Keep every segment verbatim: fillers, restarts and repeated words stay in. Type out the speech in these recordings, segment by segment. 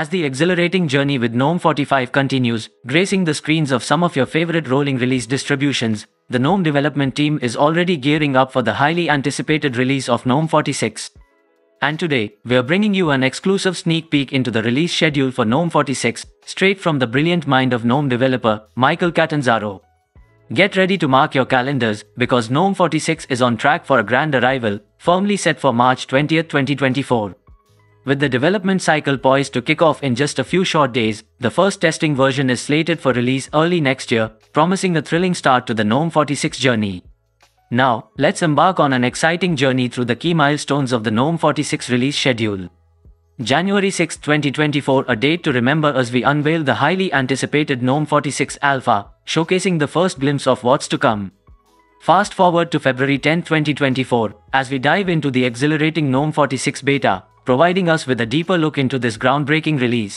As the exhilarating journey with GNOME forty-five continues, gracing the screens of some of your favorite rolling release distributions, the GNOME development team is already gearing up for the highly anticipated release of GNOME forty-six. And today, we're bringing you an exclusive sneak peek into the release schedule for GNOME forty-six, straight from the brilliant mind of GNOME developer, Michael Catanzaro. Get ready to mark your calendars, because GNOME forty-six is on track for a grand arrival, firmly set for March twentieth twenty twenty-four. With the development cycle poised to kick off in just a few short days, the first testing version is slated for release early next year, promising a thrilling start to the GNOME forty-six journey. Now, let's embark on an exciting journey through the key milestones of the GNOME forty-six release schedule. January sixth twenty twenty-four, a date to remember as we unveil the highly anticipated GNOME forty-six Alpha, showcasing the first glimpse of what's to come. Fast forward to February tenth twenty twenty-four, as we dive into the exhilarating GNOME forty-six Beta, providing us with a deeper look into this groundbreaking release.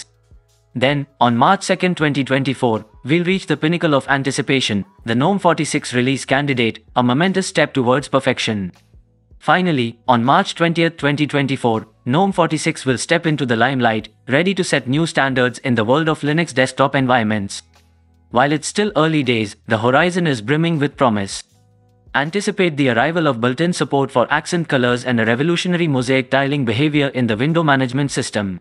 Then, on March second twenty twenty-four, we'll reach the pinnacle of anticipation, the GNOME forty-six release candidate, a momentous step towards perfection. Finally, on March twentieth twenty twenty-four, GNOME forty-six will step into the limelight, ready to set new standards in the world of Linux desktop environments. While it's still early days, the horizon is brimming with promise. Anticipate the arrival of built-in support for accent colors and a revolutionary mosaic tiling behavior in the window management system.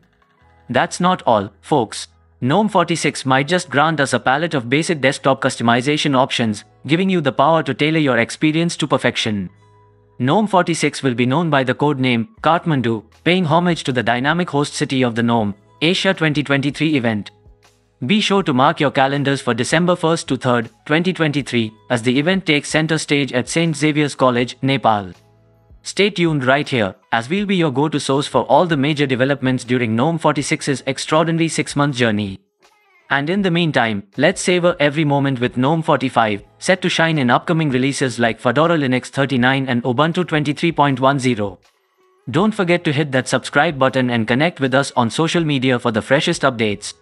That's not all, folks. GNOME forty-six might just grant us a palette of basic desktop customization options, giving you the power to tailor your experience to perfection. GNOME forty-six will be known by the codename Kathmandu, paying homage to the dynamic host city of the GNOME Asia twenty twenty-three event. Be sure to mark your calendars for December first to third, twenty twenty-three, as the event takes center stage at Saint Xavier's College, Nepal. Stay tuned right here, as we'll be your go-to source for all the major developments during GNOME forty-six's extraordinary six-month journey. And in the meantime, let's savor every moment with GNOME forty-five, set to shine in upcoming releases like Fedora Linux thirty-nine and Ubuntu twenty-three point ten. Don't forget to hit that subscribe button and connect with us on social media for the freshest updates.